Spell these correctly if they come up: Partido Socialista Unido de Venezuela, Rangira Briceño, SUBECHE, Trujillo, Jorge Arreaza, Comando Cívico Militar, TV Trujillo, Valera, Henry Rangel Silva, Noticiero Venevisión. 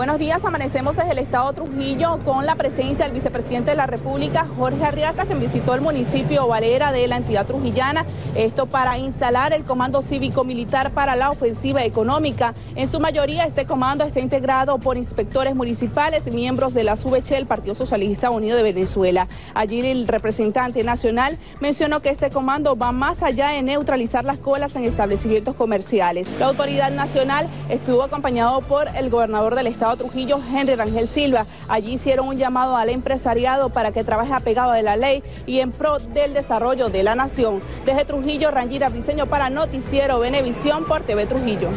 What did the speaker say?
Buenos días, amanecemos desde el estado Trujillo con la presencia del vicepresidente de la República, Jorge Arreaza, quien visitó el municipio Valera de la entidad trujillana, esto para instalar el comando cívico-militar para la ofensiva económica. En su mayoría este comando está integrado por inspectores municipales y miembros de la SUBECHE, el Partido Socialista Unido de Venezuela. Allí el representante nacional mencionó que este comando va más allá de neutralizar las colas en establecimientos comerciales. La autoridad nacional estuvo acompañado por el gobernador del estado Trujillo, Henry Rangel Silva. Allí hicieron un llamado al empresariado para que trabaje apegado a la ley y en pro del desarrollo de la nación. Desde Trujillo, Rangira Briceño para Noticiero Venevisión por TV Trujillo.